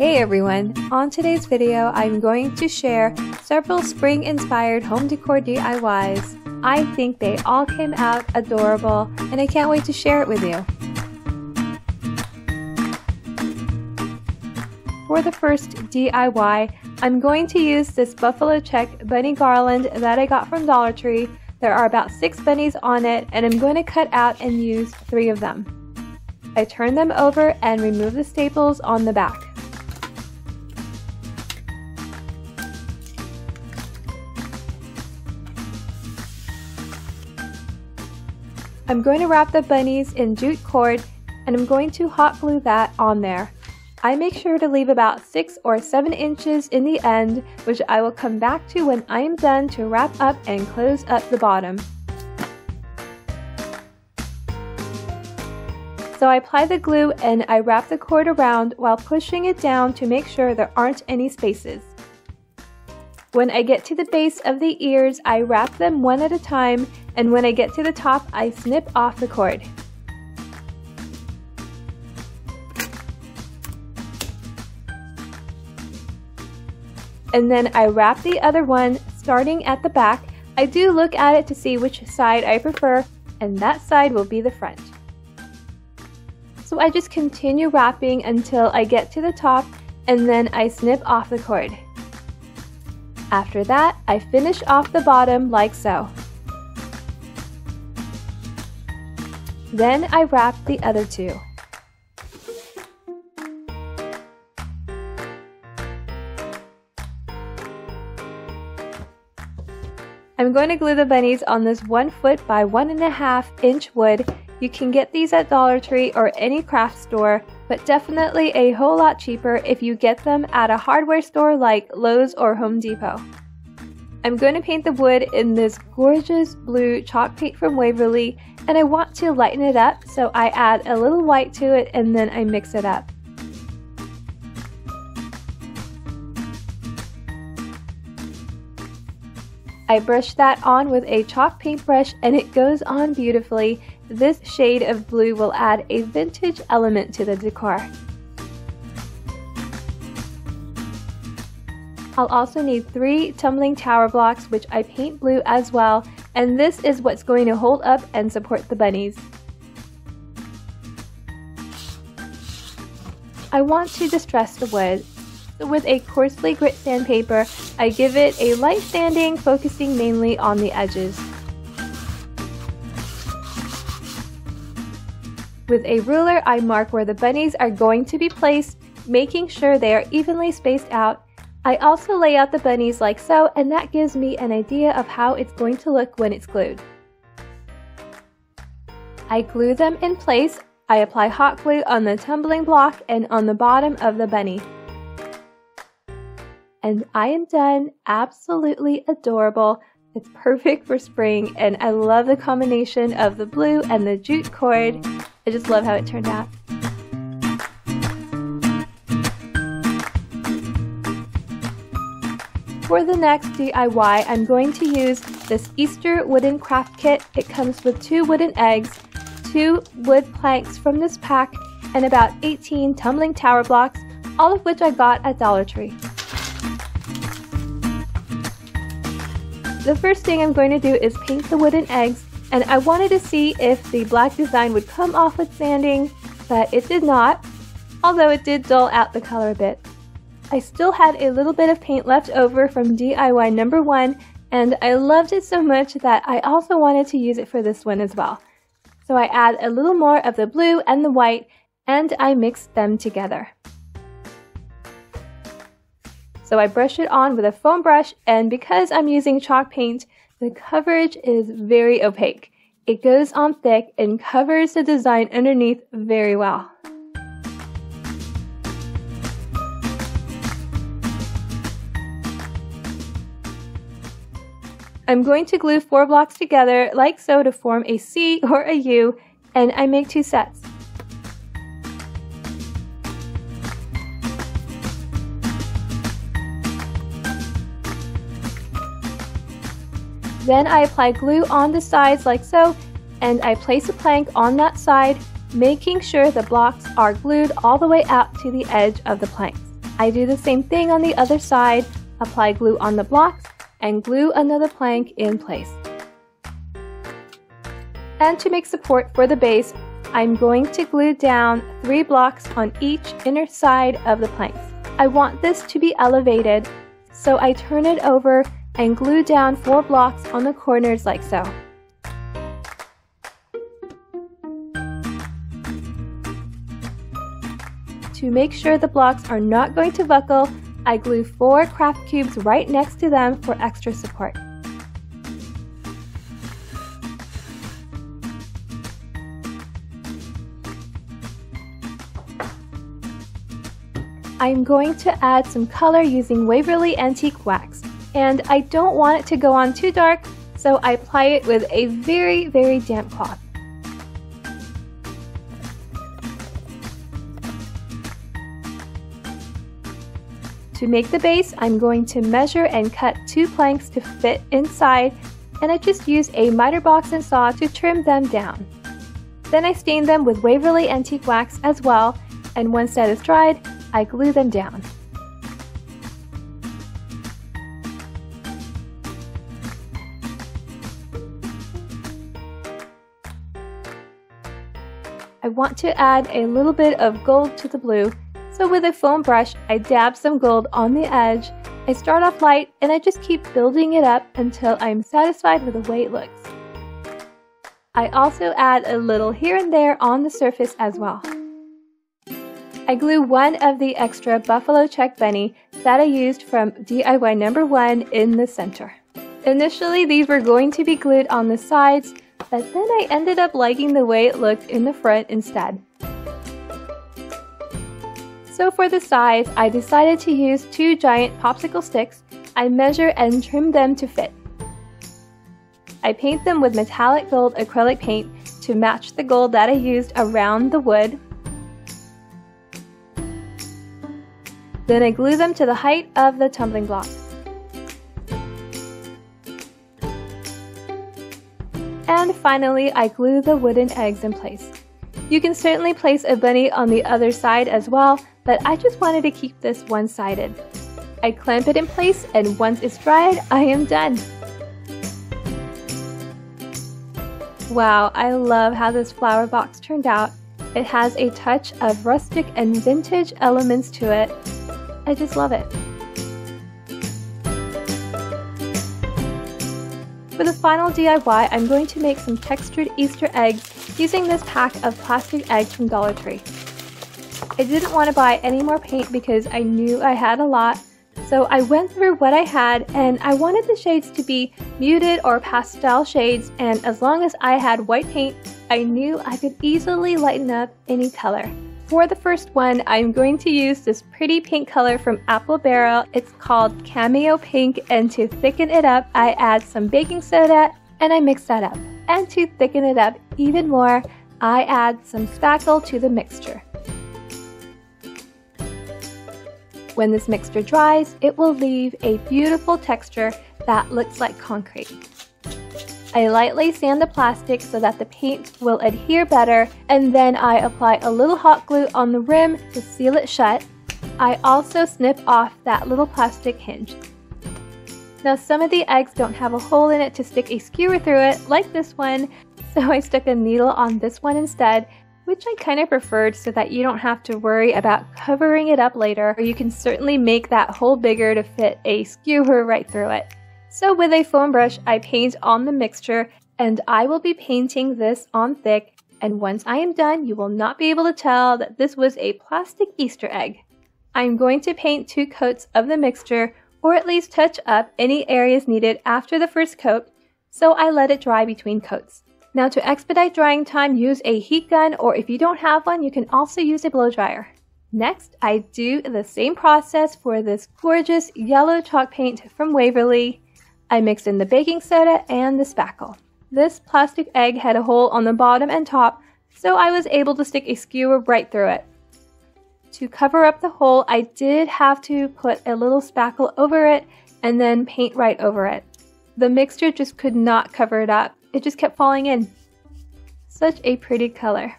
Hey everyone! On today's video, I'm going to share several spring-inspired home decor DIYs. I think they all came out adorable, and I can't wait to share it with you. For the first DIY, I'm going to use this buffalo check bunny garland that I got from Dollar Tree. There are about 6 bunnies on it, and I'm going to cut out and use 3 of them. I turn them over and remove the staples on the back. I'm going to wrap the bunnies in jute cord and I'm going to hot glue that on there. I make sure to leave about 6 or 7 inches in the end, which I will come back to when I am done to wrap up and close up the bottom. So I apply the glue and I wrap the cord around while pushing it down to make sure there aren't any spaces. When I get to the base of the ears, I wrap them one at a time, and when I get to the top, I snip off the cord. And then I wrap the other one, starting at the back. I do look at it to see which side I prefer, and that side will be the front. So I just continue wrapping until I get to the top, and then I snip off the cord. After that, I finish off the bottom like so. Then I wrap the other 2. I'm going to glue the bunnies on this 1 foot by 1.5 inch wood. You can get these at Dollar Tree or any craft store, but definitely a whole lot cheaper if you get them at a hardware store like Lowe's or Home Depot. I'm going to paint the wood in this gorgeous blue chalk paint from Waverly, and I want to lighten it up, so I add a little white to it and then I mix it up. I brush that on with a chalk paintbrush and it goes on beautifully. This shade of blue will add a vintage element to the decor. I'll also need 3 tumbling tower blocks, which I paint blue as well, and this is what's going to hold up and support the bunnies. I want to distress the wood. With a coarsely grit sandpaper, I give it a light sanding, focusing mainly on the edges. With a ruler, I mark where the bunnies are going to be placed, making sure they are evenly spaced out. I also lay out the bunnies like so, and that gives me an idea of how it's going to look when it's glued. I glue them in place. I apply hot glue on the tumbling block and on the bottom of the bunny. And I am done. Absolutely adorable. It's perfect for spring, and I love the combination of the blue and the jute cord. I just love how it turned out. For the next DIY, I'm going to use this Easter wooden craft kit. It comes with 2 wooden eggs, 2 wood planks from this pack, and about 18 tumbling tower blocks, all of which I got at Dollar Tree. The first thing I'm going to do is paint the wooden eggs, and I wanted to see if the black design would come off with sanding, but it did not, although it did dull out the color a bit. I still had a little bit of paint left over from DIY number 1, and I loved it so much that I also wanted to use it for this one as well. So I add a little more of the blue and the white, and I mix them together. So I brush it on with a foam brush, and because I'm using chalk paint, the coverage is very opaque. It goes on thick and covers the design underneath very well. I'm going to glue 4 blocks together like so to form a C or a U, and I make 2 sets. Then I apply glue on the sides like so, and I place a plank on that side, making sure the blocks are glued all the way out to the edge of the planks. I do the same thing on the other side, apply glue on the blocks, and glue another plank in place. And to make support for the base, I'm going to glue down 3 blocks on each inner side of the planks. I want this to be elevated, so I turn it over and glue down 4 blocks on the corners like so. To make sure the blocks are not going to buckle, I glue 4 craft cubes right next to them for extra support. I'm going to add some color using Waverly Antique Wax, and I don't want it to go on too dark, so I apply it with a very, very damp cloth. To make the base, I'm going to measure and cut 2 planks to fit inside, and I just use a miter box and saw to trim them down. Then I stain them with Waverly Antique Wax as well, and once that is dried, I glue them down. I want to add a little bit of gold to the blue, so with a foam brush, I dab some gold on the edge. I start off light and I just keep building it up until I'm satisfied with the way it looks. I also add a little here and there on the surface as well. I glue one of the extra buffalo check bunny that I used from DIY number 1 in the center. Initially, these were going to be glued on the sides, but then I ended up liking the way it looked in the front instead. So for the sides, I decided to use 2 giant popsicle sticks. I measure and trim them to fit. I paint them with metallic gold acrylic paint to match the gold that I used around the wood. Then I glue them to the height of the tumbling block. And finally, I glue the wooden eggs in place. You can certainly place a bunny on the other side as well, but I just wanted to keep this one-sided. I clamp it in place, and once it's dried, I am done. Wow, I love how this flower box turned out. It has a touch of rustic and vintage elements to it. I just love it. For the final DIY, I'm going to make some textured Easter eggs using this pack of plastic eggs from Dollar Tree. I didn't want to buy any more paint because I knew I had a lot, so I went through what I had, and I wanted the shades to be muted or pastel shades, and as long as I had white paint, I knew I could easily lighten up any color. For the first one, I'm going to use this pretty pink color from Apple Barrel. It's called Cameo Pink, and to thicken it up, I add some baking soda and I mix that up. And to thicken it up even more, I add some spackle to the mixture. When this mixture dries, it will leave a beautiful texture that looks like concrete. I lightly sand the plastic so that the paint will adhere better, and then I apply a little hot glue on the rim to seal it shut. I also snip off that little plastic hinge. Now, some of the eggs don't have a hole in it to stick a skewer through it, like this one, so I stuck a needle on this one instead, which I kind of preferred so that you don't have to worry about covering it up later, or you can certainly make that hole bigger to fit a skewer right through it. So with a foam brush, I paint on the mixture, and I will be painting this on thick, and once I am done, you will not be able to tell that this was a plastic Easter egg. I'm going to paint 2 coats of the mixture, or at least touch up any areas needed after the first coat, so I let it dry between coats. Now, to expedite drying time, use a heat gun, or if you don't have one, you can also use a blow dryer. Next, I do the same process for this gorgeous yellow chalk paint from Waverly. I mixed in the baking soda and the spackle. This plastic egg had a hole on the bottom and top, so I was able to stick a skewer right through it. To cover up the hole, I did have to put a little spackle over it and then paint right over it. The mixture just could not cover it up. It just kept falling in. Such a pretty color.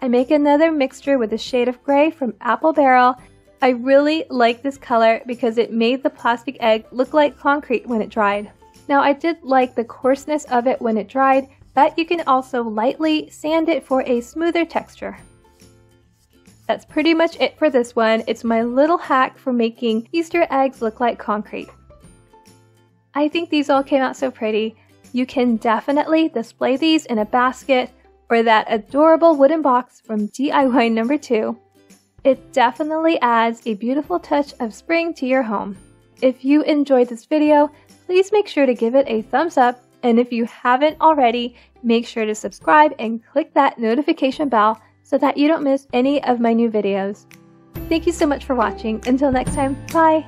I make another mixture with a shade of gray from Apple Barrel, I really like this color because it made the plastic egg look like concrete when it dried. Now I did like the coarseness of it when it dried, but you can also lightly sand it for a smoother texture. That's pretty much it for this one. It's my little hack for making Easter eggs look like concrete. I think these all came out so pretty. You can definitely display these in a basket or that adorable wooden box from DIY number 2. It definitely adds a beautiful touch of spring to your home. If you enjoyed this video, please make sure to give it a thumbs up, and if you haven't already, make sure to subscribe and click that notification bell so that you don't miss any of my new videos. Thank you so much for watching. Until next time, bye!